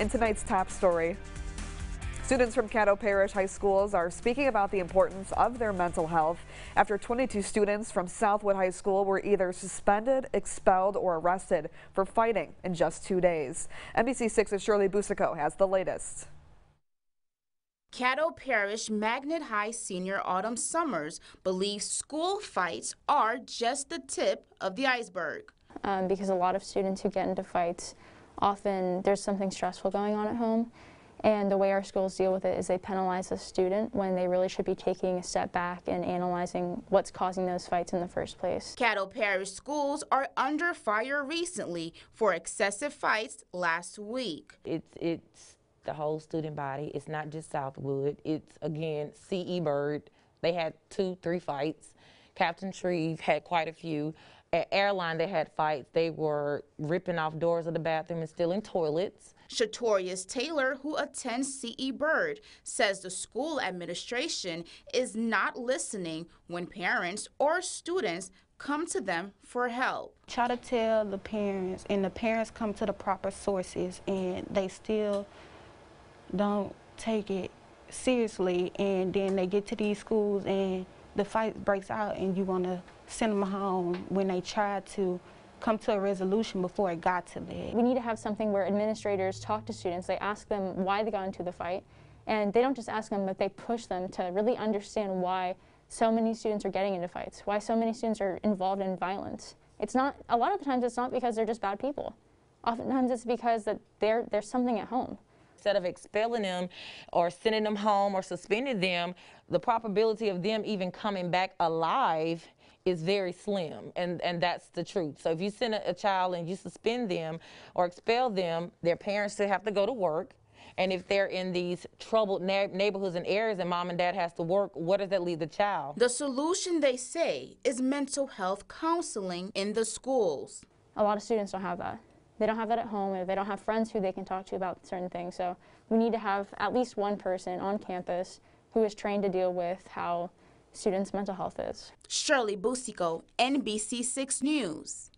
In tonight's top story, students from Caddo Parish high schools are speaking about the importance of their mental health after 22 students from Southwood High School were either suspended, expelled, or arrested for fighting in just 2 days. NBC6's Shirley Busico has the latest. Caddo Parish Magnet High senior Autumn Summers believes school fights are just the tip of the iceberg. Because a lot of students who get into fights, often there's something stressful going on at home. And the way our schools deal with it is they penalize the student when they really should be taking a step back and analyzing what's causing those fights in the first place. Caddo Parish schools are under fire recently for excessive fights last week. It's the whole student body. It's not just Southwood. It's, again, C.E. Byrd. They had 2-3 fights. Captain Shreve had quite a few. At Airline, they had fights. They were ripping off doors of the bathroom and stealing toilets. Chatorius Taylor, who attends C.E. Byrd, says the school administration is not listening when parents or students come to them for help. Try to tell the parents, and the parents come to the proper sources, and they still don't take it seriously. And then they get to these schools, and the fight breaks out, and you want to send them home when they try to come to a resolution before it got to that. We need to have something where administrators talk to students. They ask them why they got into the fight, and they don't just ask them, but they push them to really understand why so many students are getting into fights, why so many students are involved in violence. It's not, a lot of the times it's not because they're just bad people. Oftentimes it's because that there's something at home. Instead of expelling them or sending them home or suspending them, the probability of them even coming back alive is very slim, and that's the truth. So if you send a child and you suspend them or expel them, their parents still have to go to work. And if they're in these troubled neighborhoods and areas and mom and dad has to work, what does that leave the child? The solution, they say, is mental health counseling in the schools. A lot of students don't have that. They don't have that at home, or they don't have friends who they can talk to about certain things. So we need to have at least one person on campus who is trained to deal with how students' mental health is. Shirley Busico, NBC6 News.